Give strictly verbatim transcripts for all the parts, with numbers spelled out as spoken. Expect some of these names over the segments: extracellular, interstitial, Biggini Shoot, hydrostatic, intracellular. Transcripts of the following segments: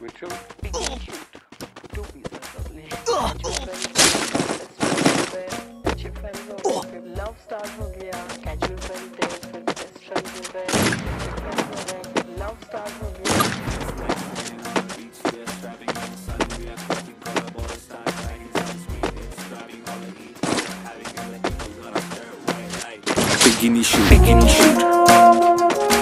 Причем Biggini Shoot. Two pieces of lead. Chip and roll. Love start हो गया. Casual friend थे. फिर best friend हो गए. Chip and roll. Love start हो गया. Biggini Shoot. Biggini Shoot.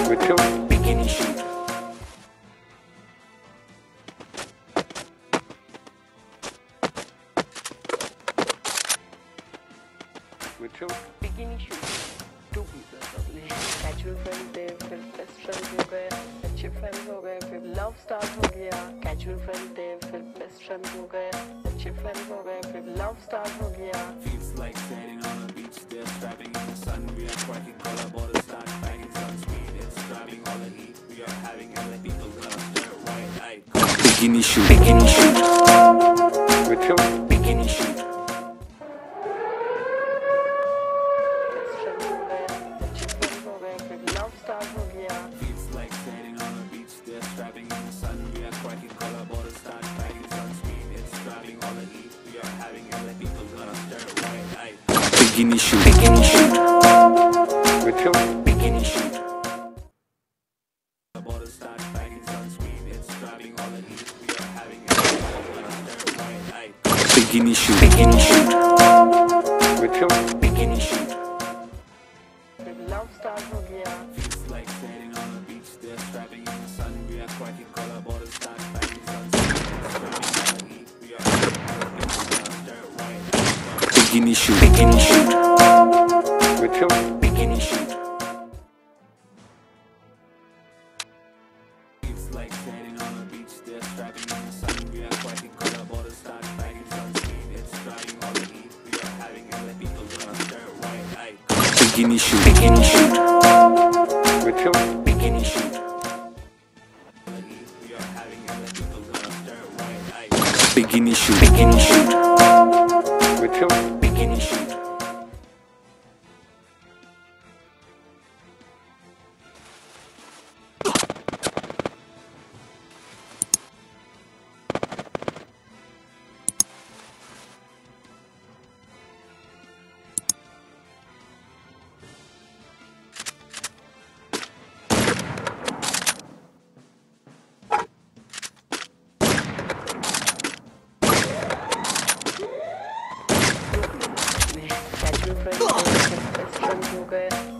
Причем Biggini Shoot. Biggini Shoot. Two pieces of lead. Casual friend थे, फिर best friend हो गए, अच्छे friends हो गए, फिर love start हो गया. Casual friend थे, फिर best friend हो गए, अच्छे friends हो गए, फिर love start हो गया. Feels like sailing on a beach, they're strapping in the sun. We are striking color borders, start finding some speed. It's driving all the heat. We are having and the people gonna stir wide eyed. Biggini Shoot. Biggini Shoot. Biggini Shoot. Feels like sailing on a beach, they're strapping in the sun. We are striking color borders, start finding some speed. It's driving all the heat. We are having and the people gonna stir wide eyed. Biggini Shoot. Biggini Shoot. Biggini Shoot. The borders start finding some speed. It's driving all the heat. We are having and the people gonna stir wide eyed. Biggini Shoot. Biggini Shoot. Biggini Shoot. Love start हो गया. Feels like sailing on a beach, they're strapping in the sun. We are striking color borders, start finding some speed. We are having Biggini Shoot. Biggini Shoot. Biggini Shoot. Feels like sailing on a beach, they're strapping in the sun. We are striking color borders, start finding some speed. It's driving all the heat. We are having and the people gonna stir wide eyed. Biggini Shoot. Biggini Shoot. Biggini Shoot. Biggini Shoot. Biggini Shoot. Biggini Shoot.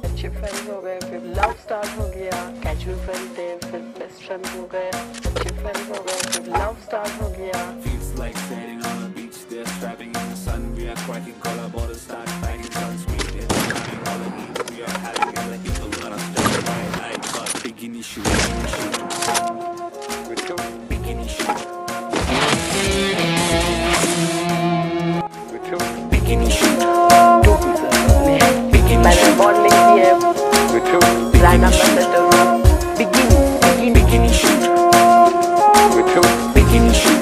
अच्छे friends हो गए, फिर love start हो गया. Casual friend थे, फिर best friend हो गए, अच्छे friends हो गए, फिर love start हो गया. Feels like sailing on a beach, they're strapping in the sun. We are striking color borders, start finding some speed. It's driving all the heat. We are having and the people gonna stir wide eyed. Biggini Shoot. Biggini Shoot. Biggini Shoot. Two pieces of Biggini Shoot. Biggini Shoot. Biggini, Biggini Shoot. Biggini Shoot.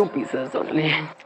Two pieces only.